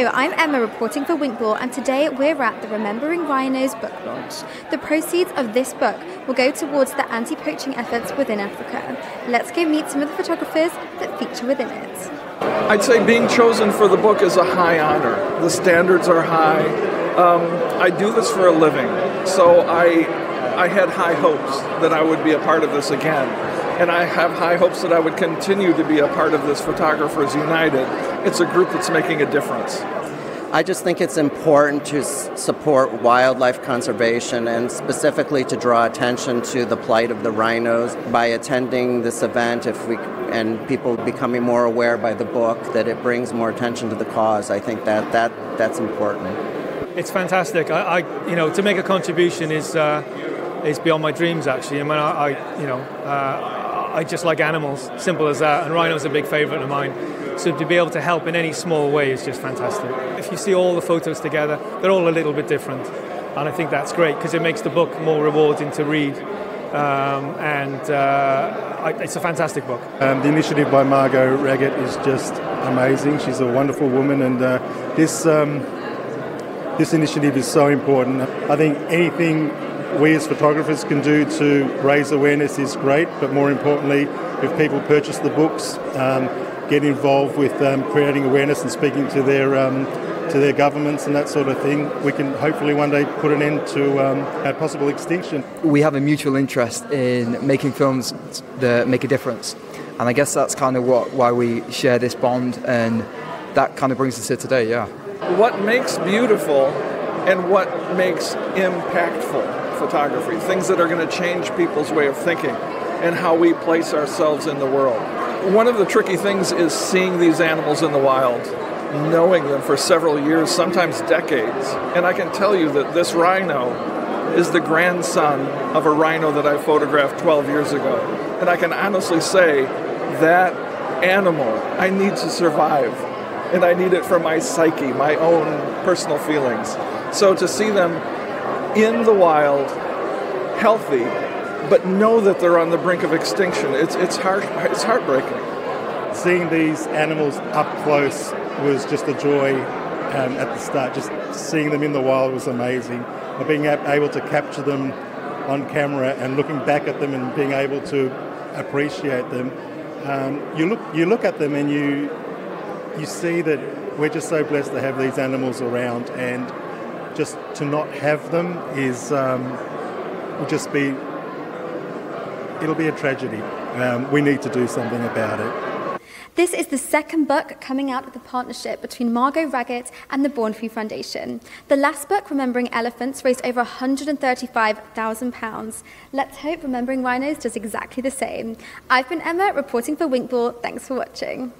Hello, I'm Emma reporting for Winkball, and today we're at the Remembering Rhinos book launch. The proceeds of this book will go towards the anti-poaching efforts within Africa. Let's go meet some of the photographers that feature within it. I'd say being chosen for the book is a high honor. The standards are high. I do this for a living, so I had high hopes that I would be a part of this again. And I have high hopes that I would continue to be a part of this Photographers United. It's a group that's making a difference. I just think it's important to support wildlife conservation and specifically to draw attention to the plight of the rhinos. By attending this event, and people becoming more aware by the book, that it brings more attention to the cause, I think that's important. It's fantastic. I to make a contribution is beyond my dreams, actually. I mean, I just like animals, simple as that, and rhinos are a big favourite of mine. So to be able to help in any small way is just fantastic. If you see all the photos together, they're all a little bit different, and I think that's great because it makes the book more rewarding to read, it's a fantastic book. The initiative by Margot Raggett is just amazing. She's a wonderful woman, and this initiative is so important. I think anything we as photographers can do to raise awareness is great, but more importantly, if people purchase the books, get involved with creating awareness and speaking to their governments and that sort of thing, we can hopefully one day put an end to a possible extinction. We have a mutual interest in making films that make a difference, and I guess that's kind of why we share this bond, and that kind of brings us here today, yeah. What makes beautiful and what makes impactful photography, things that are going to change people's way of thinking and how we place ourselves in the world. One of the tricky things is seeing these animals in the wild, knowing them for several years, sometimes decades. And I can tell you that this rhino is the grandson of a rhino that I photographed 12 years ago. And I can honestly say that animal I need to survive, and I need it for my psyche, my own personal feelings. So to see them in the wild, healthy, but know that they're on the brink of extinction. It's heartbreaking. Seeing these animals up close was just a joy at the start. Just seeing them in the wild was amazing. But being able to capture them on camera and looking back at them and being able to appreciate them, you look at them and you see that we're just so blessed to have these animals around, and just to not have them it'll be a tragedy. We need to do something about it. This is the second book coming out of the partnership between Margot Raggett and the Born Free Foundation. The last book, Remembering Elephants, raised over £135,000. Let's hope Remembering Rhinos does exactly the same. I've been Emma reporting for Winkball. Thanks for watching.